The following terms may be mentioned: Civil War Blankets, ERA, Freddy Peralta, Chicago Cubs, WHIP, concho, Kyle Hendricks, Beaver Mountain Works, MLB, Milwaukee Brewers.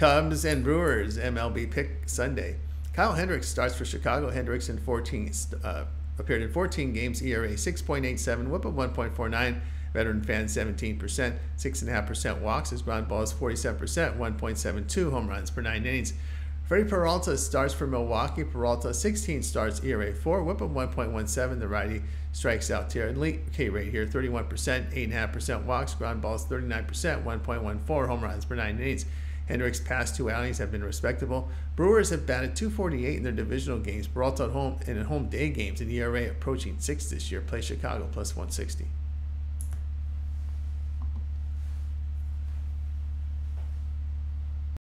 Cubs and Brewers MLB pick Sunday. Kyle Hendricks starts for Chicago. Hendricks in appeared in 14 games, ERA 6.87, whip of 1.49, veteran fan 17%, 6.5% walks, his ground balls 47%, 1.72 home runs per 9 innings. Freddy Peralta starts for Milwaukee. Peralta 16 starts, ERA 4, whip of 1.17, the righty strikes out here. K rate here 31%, 8.5% walks, ground balls 39%, 1.14 home runs per 9 innings. Hendricks' past two outings have been respectable. Brewers have batted .248 in their divisional games. Peralta at home and in home day games, an ERA approaching 6 this year. Play Chicago +160.